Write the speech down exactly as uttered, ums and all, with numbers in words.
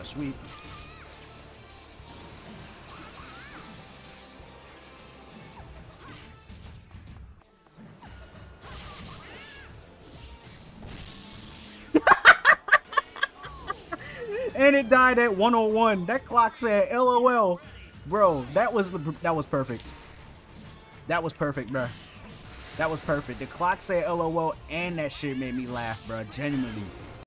Got a sweep. And it died at one oh one. That clock said LOL. Bro, that was the that was perfect. That was perfect, bro. That was perfect. The clock said LOL and that shit made me laugh, bro. Genuinely.